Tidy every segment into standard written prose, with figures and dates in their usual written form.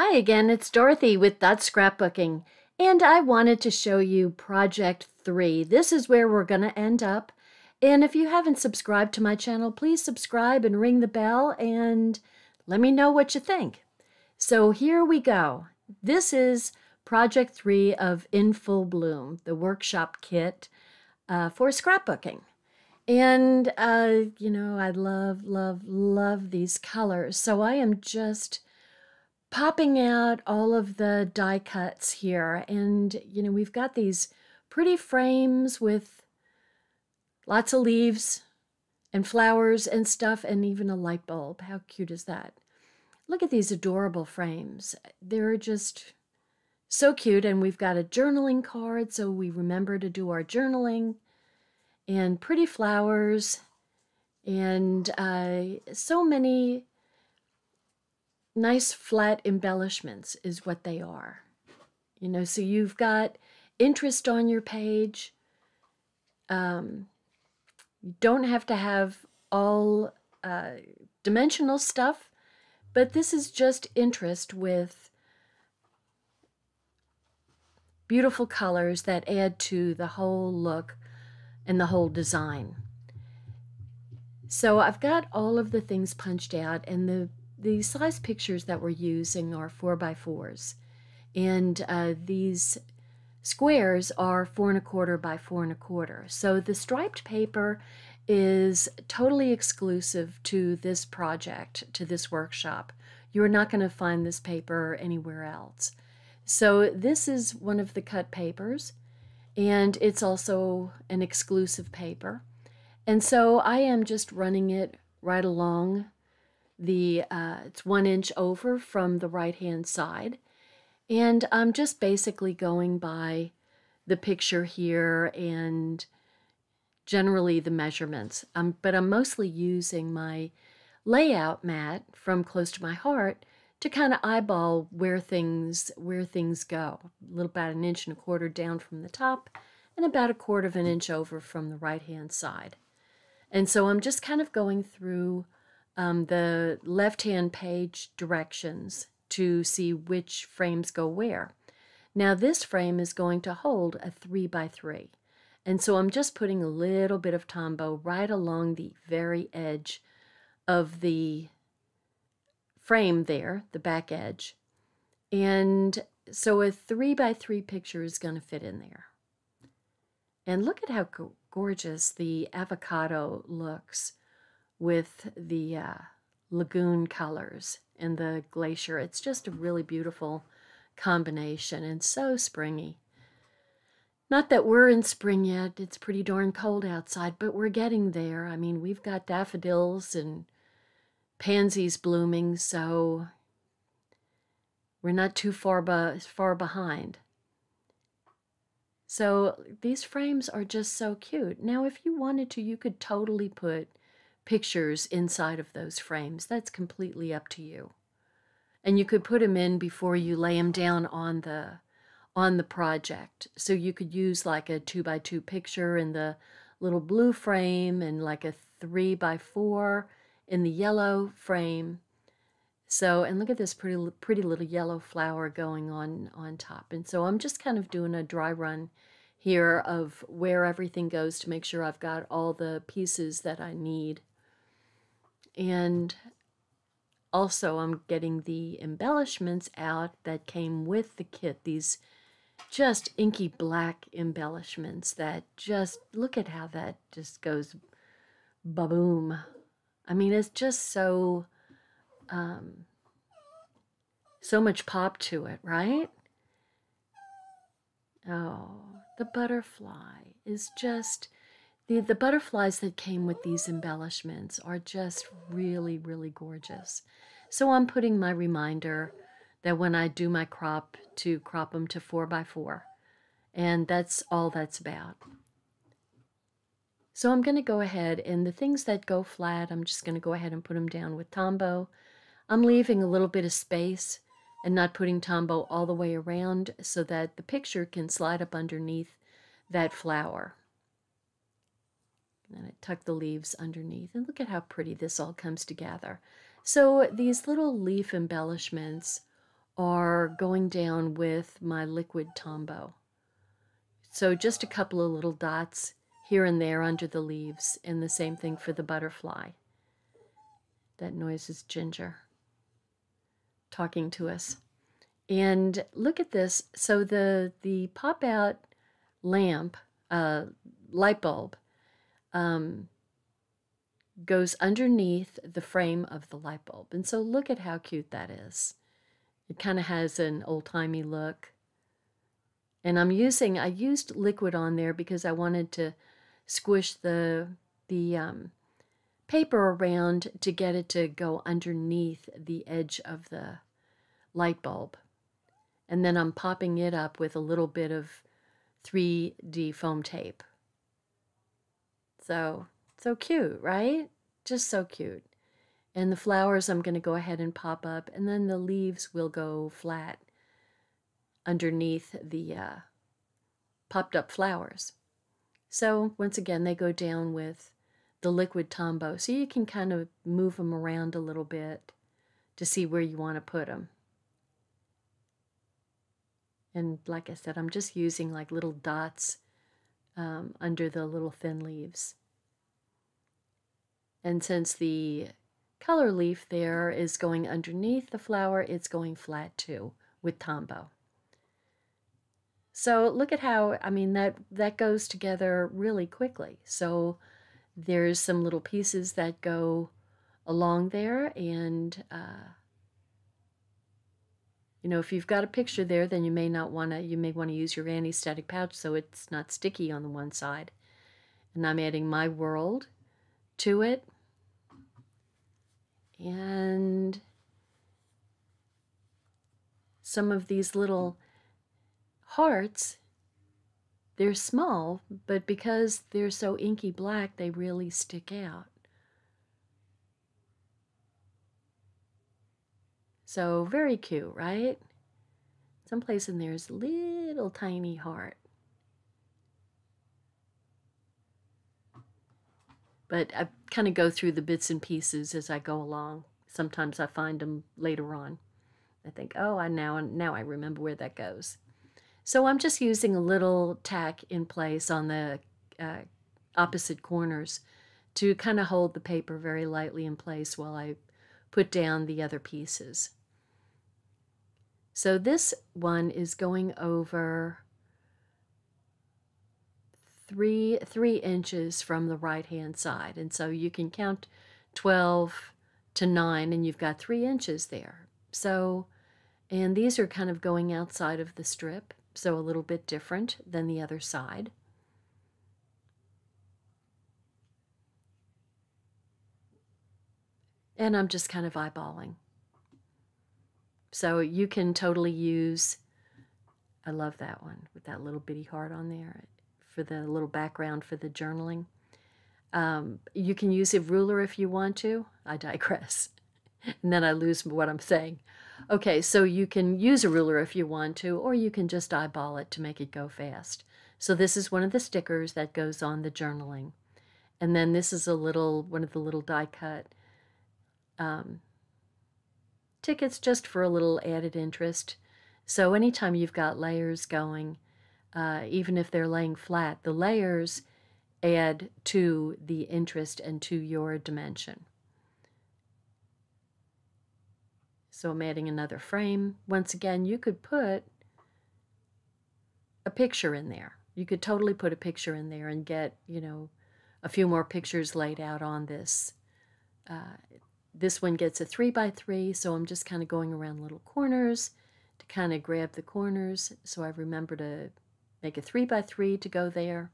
Hi again, it's Dorothy with That Scrapbooking, and I wanted to show you Project 3. This is where we're going to end up, and if you haven't subscribed to my channel, please subscribe and ring the bell and let me know what you think. So here we go. This is Project 3 of In Full Bloom, the workshop kit for scrapbooking. And, you know, I love, love, love these colors, so I am just popping out all of the die cuts here. And, you know, we've got these pretty frames with lots of leaves and flowers and stuff and even a light bulb. How cute is that? Look at these adorable frames. They're just so cute. And we've got a journaling card, so we remember to do our journaling, and pretty flowers and so many nice flat embellishments is what they are. You know, so you've got interest on your page. You don't have to have all dimensional stuff, but this is just interest with beautiful colors that add to the whole look and the whole design. So I've got all of the things punched out, and the size pictures that we're using are 4x4s, and these squares are 4 1/4 by 4 1/4. So the striped paper is totally exclusive to this project, to this workshop. You're not going to find this paper anywhere else. So this is one of the cut papers, and it's also an exclusive paper. And so I am just running it right along the it's 1 inch over from the right hand side, and I'm just basically going by the picture here and generally the measurements, but I'm mostly using my layout mat from Close to My Heart to kind of eyeball where things go. A little, about 1 1/4 inches down from the top and about 1/4 inch over from the right hand side. And so I'm just kind of going through the left-hand page directions to see which frames go where. Now this frame is going to hold a 3x3, and so I'm just putting a little bit of Tombow right along the very edge of the frame there, the back edge. And so a 3x3 picture is going to fit in there. And look at how gorgeous the avocado looks with the lagoon colors and the glacier. It's just a really beautiful combination and so springy. Not that we're in spring yet. It's pretty darn cold outside, but we're getting there. I mean, we've got daffodils and pansies blooming, so we're not too far behind. So these frames are just so cute. Now, if you wanted to, you could totally put pictures inside of those frames. That's completely up to you, and you could put them in before you lay them down on the project. So you could use like a 2x2 picture in the little blue frame and like a 3x4 in the yellow frame. So, and look at this pretty little yellow flower going on top. And so I'm just kind of doing a dry run here of where everything goes to make sure I've got all the pieces that I need. And also I'm getting the embellishments out that came with the kit, these just inky black embellishments that just, look at how that just goes ba-boom. I mean, it's just so, so much pop to it, right? Oh, the butterfly is just, the butterflies that came with these embellishments are just really, really gorgeous. So I'm putting my reminder that when I do my crop, to crop them to 4x4. And that's all that's about. So I'm going to go ahead, and the things that go flat, I'm just going to go ahead and put them down with Tombow. I'm leaving a little bit of space and not putting Tombow all the way around so that the picture can slide up underneath that flower. And I tuck the leaves underneath, and look at how pretty this all comes together. So these little leaf embellishments are going down with my liquid Tombow. So just a couple of little dots here and there under the leaves, and the same thing for the butterfly. That noise is Ginger talking to us. And look at this. So the pop-out lamp, light bulb, goes underneath the frame of the light bulb. And so look at how cute that is. It kind of has an old-timey look. And I used liquid on there because I wanted to squish the paper around to get it to go underneath the edge of the light bulb. And then I'm popping it up with a little bit of 3D foam tape. So cute, right? Just so cute. And the flowers I'm going to go ahead and pop up, and then the leaves will go flat underneath the popped up flowers. So once again, they go down with the liquid Tombow. So you can kind of move them around a little bit to see where you want to put them. And like I said, I'm just using like little dots under the little thin leaves. And since the color leaf there is going underneath the flower, it's going flat too with Tombow. So look at how, I mean, that goes together really quickly. So there's some little pieces that go along there, and you know, if you've got a picture there, then you may want to use your anti-static pouch so it's not sticky on the one side. And I'm adding my world to it. And some of these little hearts, they're small, but because they're so inky black, they really stick out. So very cute, right? Someplace in there is a little tiny heart. But I kind of go through the bits and pieces as I go along. Sometimes I find them later on. I think, oh, now I remember where that goes. So I'm just using a little tack in place on the opposite corners to kind of hold the paper very lightly in place while I put down the other pieces. So this one is going over 3 inches from the right hand side, and so you can count 12 to 9, and you've got 3 inches there. So, and these are kind of going outside of the strip, so a little bit different than the other side. And I'm just kind of eyeballing. So you can totally use, I love that one with that little bitty heart on there for the little background for the journaling. You can use a ruler if you want to. I digress. And then I lose what I'm saying. Okay, so you can use a ruler if you want to, or you can just eyeball it to make it go fast. So this is one of the stickers that goes on the journaling. And then this is one of the little die cut tickets, just for a little added interest. So anytime you've got layers going, even if they're laying flat, the layers add to the interest and to your dimension. So I'm adding another frame. Once again, you could put a picture in there. You could totally put a picture in there and get, you know, a few more pictures laid out on this. This one gets a 3 by 3, so I'm just kind of going around little corners to kind of grab the corners. So I remember to make a 3 by 3 to go there.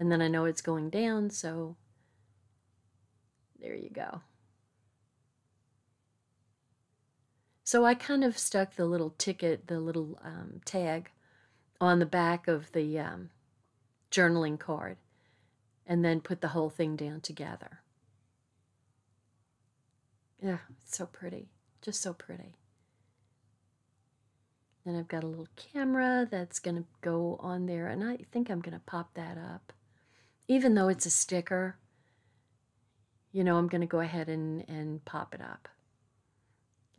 And then I know it's going down, so there you go. So I kind of stuck the little ticket, the little tag on the back of the journaling card, and then put the whole thing down together. Yeah, it's so pretty, just so pretty. Then I've got a little camera that's going to go on there, and I think I'm going to pop that up. Even though it's a sticker, you know, I'm going to go ahead and pop it up.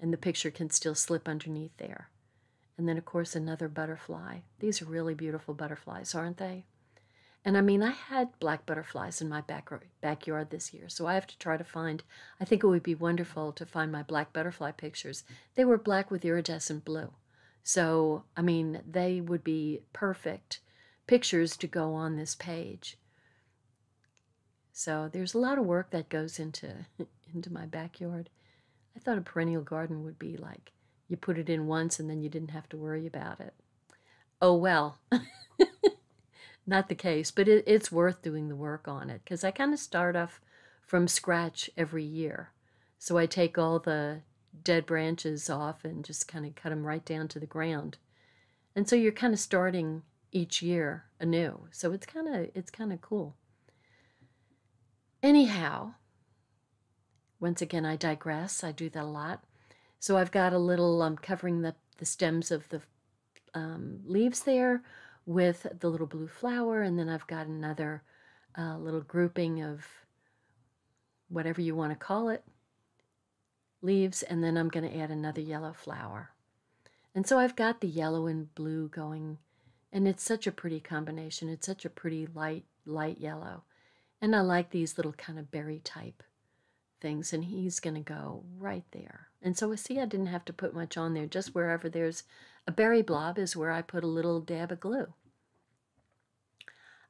and the picture can still slip underneath there. And then, of course, another butterfly. These are really beautiful butterflies, aren't they? And, I mean, I had black butterflies in my backyard this year, so I have to try to find, I think it would be wonderful to find my black butterfly pictures. They were black with iridescent blue. So, I mean, they would be perfect pictures to go on this page. So there's a lot of work that goes into my backyard. I thought a perennial garden would be like, you put it in once and then you didn't have to worry about it. Oh, well. Not the case, but it's worth doing the work on it, because I kind of start off from scratch every year. So I take all the dead branches off and just kind of cut them right down to the ground. And so you're kind of starting each year anew. So it's kind of cool. Anyhow, once again, I digress. I do that a lot. So I've got a little covering the stems of the leaves there with the little blue flower, and then I've got another little grouping of whatever you want to call it, leaves, and then I'm going to add another yellow flower. And so I've got the yellow and blue going, and it's such a pretty combination. It's such a pretty light yellow. And I like these little kind of berry type things, and he's going to go right there. And so see, I didn't have to put much on there. Just wherever there's a berry blob is where I put a little dab of glue.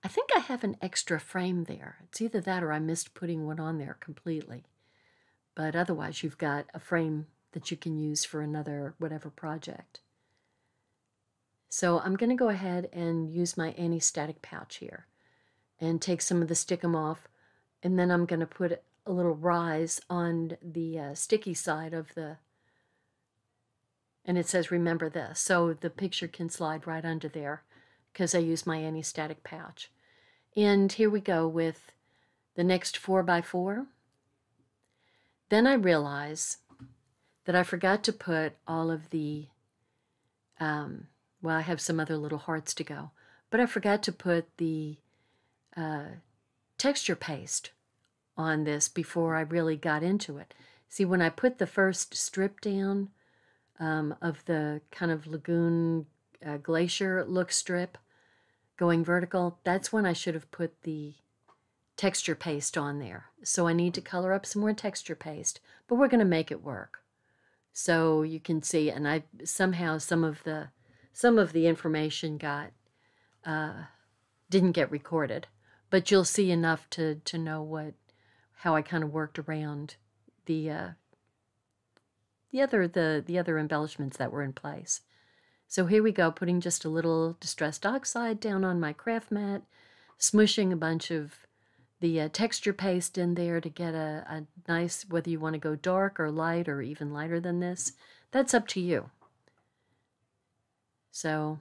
I think I have an extra frame there. It's either that or I missed putting one on there completely. But otherwise, you've got a frame that you can use for another whatever project. So I'm going to go ahead and use my anti-static pouch here and take some of the stickum off, and then I'm going to put a little rise on the sticky side of the, and it says remember this, so the picture can slide right under there because I use my anti-static pouch. And here we go with the next 4x4. Then I realize that I forgot to put all of the, well, I have some other little hearts to go, but I forgot to put the texture paste on this before I really got into it. See, when I put the first strip down of the kind of lagoon glacier look strip going vertical, that's when I should have put the texture paste on there. So I need to color up some more texture paste, but we're going to make it work. So you can see, and I somehow some of the information got didn't get recorded, but you'll see enough to know how I kind of worked around the other embellishments that were in place. So here we go, putting just a little distressed oxide down on my craft mat, smooshing a bunch of the texture paste in there to get a nice, whether you want to go dark or light or even lighter than this, that's up to you. So,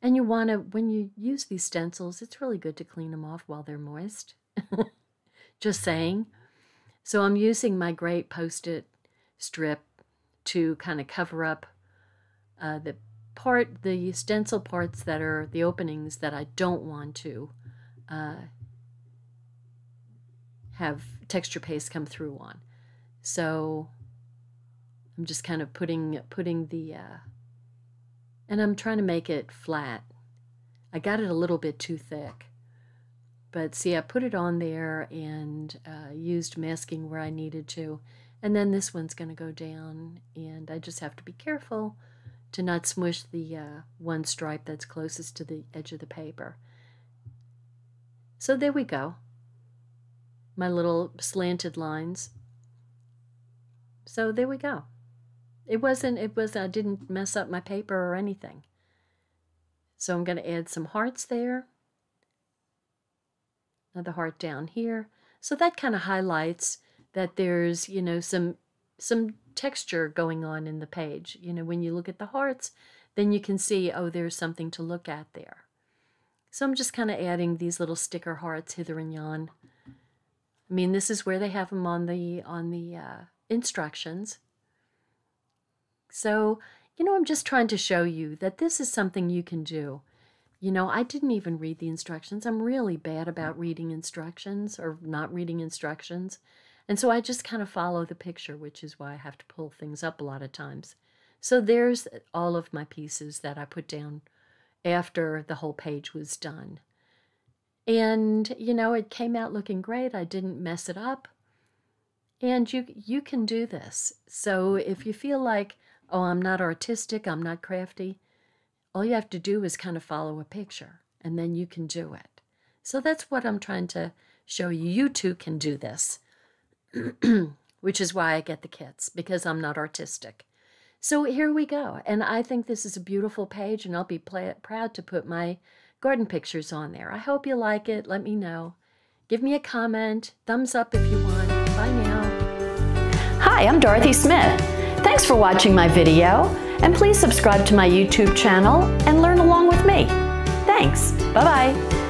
and you want to, when you use these stencils, it's really good to clean them off while they're moist. Just saying. So I'm using my great Post-it strip to kind of cover up the stencil parts that are the openings that I don't want to have texture paste come through on. So I'm just kind of putting the, and I'm trying to make it flat. I got it a little bit too thick, but see, I put it on there and used masking where I needed to. And then this one's going to go down, and I just have to be careful to not smush the one stripe that's closest to the edge of the paper. So there we go. My little slanted lines. So there we go. I didn't mess up my paper or anything. So I'm going to add some hearts there. Another heart down here. So that kind of highlights that there's, you know, some texture going on in the page. You know, when you look at the hearts, then you can see, oh, there's something to look at there. So I'm just kind of adding these little sticker hearts hither and yon. I mean, this is where they have them on the instructions. So, you know, I'm just trying to show you that this is something you can do. You know, I didn't even read the instructions. I'm really bad about reading instructions or not reading instructions. And so I just kind of follow the picture, which is why I have to pull things up a lot of times. So there's all of my pieces that I put down after the whole page was done. And, you know, it came out looking great. I didn't mess it up. And you can do this. So if you feel like, oh, I'm not artistic, I'm not crafty, all you have to do is kind of follow a picture, and then you can do it. So that's what I'm trying to show you. You too can do this, which is why I get the kits, because I'm not artistic. So here we go. And I think this is a beautiful page, and I'll be proud to put my garden pictures on there. I hope you like it. Let me know. Give me a comment. Thumbs up if you want. Bye now. Hi, I'm Dorothy Smith. Thanks for watching my video, and please subscribe to my YouTube channel and learn along with me. Thanks. Bye-bye.